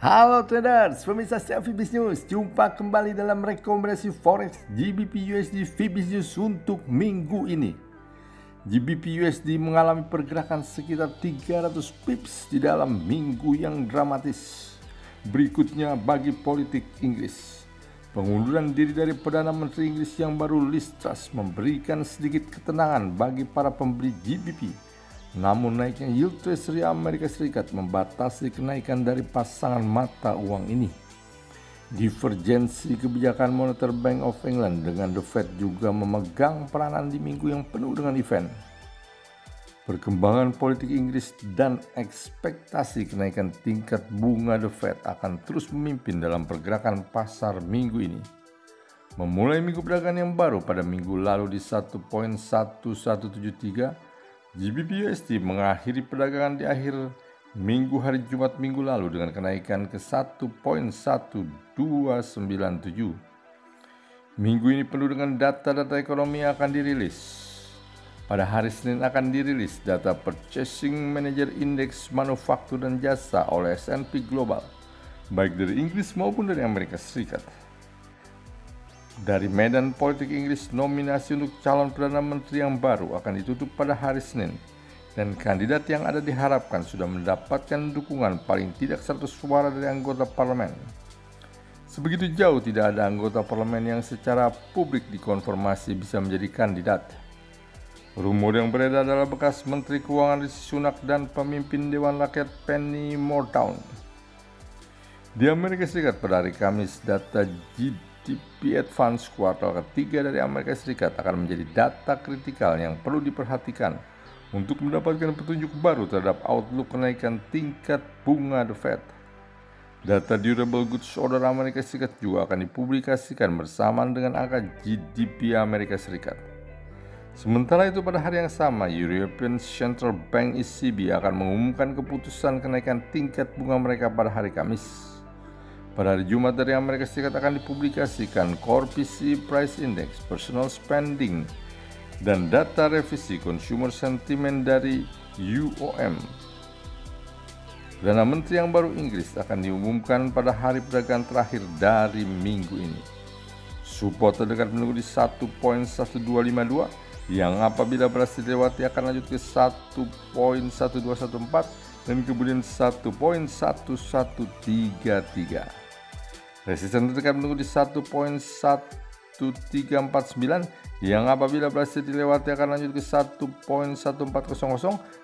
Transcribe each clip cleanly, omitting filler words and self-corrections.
Halo traders, pemirsa saya Vibiznews. Jumpa kembali dalam rekomendasi forex GBP/USD Vibiznews untuk minggu ini. GBP/USD mengalami pergerakan sekitar 300 pips di dalam minggu yang dramatis. Berikutnya bagi politik Inggris. Pengunduran diri dari Perdana Menteri Inggris yang baru Liz Truss memberikan sedikit ketenangan bagi para pembeli GBP. Namun naiknya yield treasury Amerika Serikat membatasi kenaikan dari pasangan mata uang ini. Divergensi kebijakan moneter Bank of England dengan The Fed juga memegang peranan di minggu yang penuh dengan event. Perkembangan politik Inggris dan ekspektasi kenaikan tingkat bunga The Fed akan terus memimpin dalam pergerakan pasar minggu ini. Memulai minggu perdagangan yang baru pada minggu lalu di 1.1173, GBP/USD mengakhiri perdagangan di akhir minggu hari Jumat minggu lalu dengan kenaikan ke 1.1297. Minggu ini penuh dengan data-data ekonomi yang akan dirilis. Pada hari Senin akan dirilis data Purchasing Manager Index Manufaktur dan Jasa oleh S&P Global, baik dari Inggris maupun dari Amerika Serikat. Dari medan politik Inggris, nominasi untuk calon Perdana Menteri yang baru akan ditutup pada hari Senin, dan kandidat yang ada diharapkan sudah mendapatkan dukungan paling tidak 100 suara dari anggota parlemen. Sebegitu jauh tidak ada anggota parlemen yang secara publik dikonfirmasi bisa menjadi kandidat. Rumor yang beredar adalah bekas Menteri Keuangan Rishi Sunak dan pemimpin Dewan Rakyat Penny Mordaunt. Di Amerika Serikat pada hari Kamis, data GDP Advance kuartal ketiga dari Amerika Serikat akan menjadi data kritikal yang perlu diperhatikan untuk mendapatkan petunjuk baru terhadap outlook kenaikan tingkat bunga The Fed. Data Durable Goods Order Amerika Serikat juga akan dipublikasikan bersamaan dengan angka GDP Amerika Serikat. Sementara itu pada hari yang sama, European Central Bank ECB akan mengumumkan keputusan kenaikan tingkat bunga mereka pada hari Kamis. Pada hari Jumat dari Amerika Serikat akan dipublikasikan Core PCE Price Index, Personal Spending, dan data revisi Consumer Sentiment dari UOM. Perdana Menteri yang baru Inggris akan diumumkan pada hari perdagangan terakhir dari minggu ini. Support terdekat menunggu di 1.1252 yang apabila berhasil dilewati akan lanjut ke 1.1214 dan kemudian 1.1133. Resisten terdekat menunggu di 1.1349 yang apabila berhasil dilewati akan lanjut ke 1.1400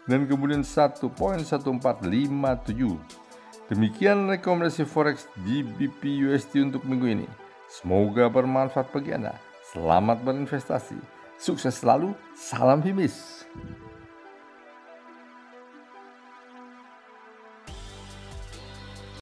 dan kemudian 1.1457. Demikian rekomendasi forex GBP/USD untuk minggu ini. Semoga bermanfaat bagi Anda. Selamat berinvestasi. Sukses selalu. Salam Vibis.